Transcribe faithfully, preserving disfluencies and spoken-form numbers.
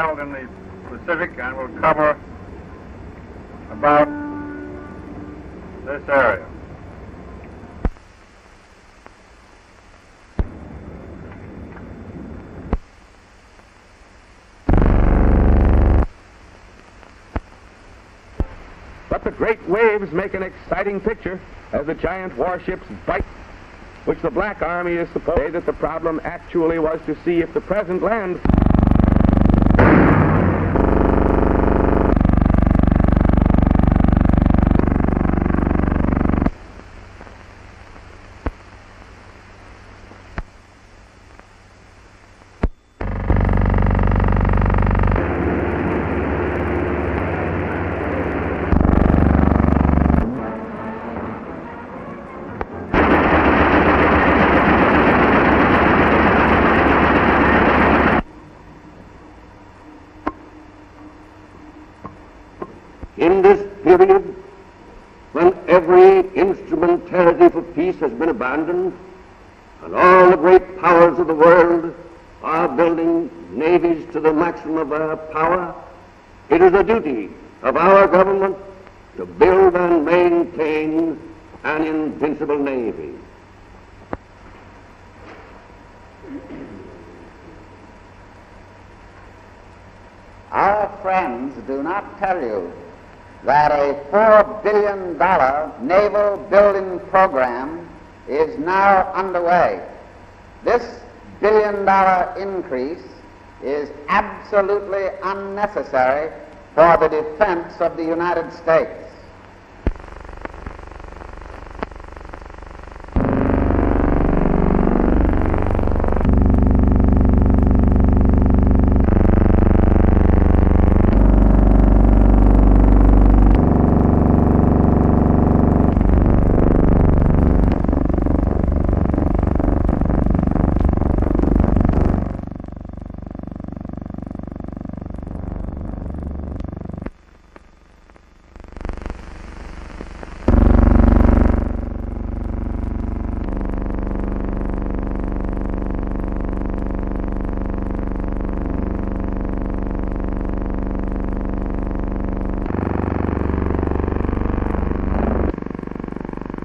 held in the Pacific and will cover about this area. But the great waves make an exciting picture as the giant warships bite, which the Black Army is supposed to say that the problem actually was to see if the present land... In this period, when every instrumentality for peace has been abandoned, and all the great powers of the world are building navies to the maximum of our power, it is the duty of our government to build and maintain an invincible navy. Our friends do not tell you that a four billion dollar naval building program is now underway. This billion dollar increase is absolutely unnecessary for the defense of the United States.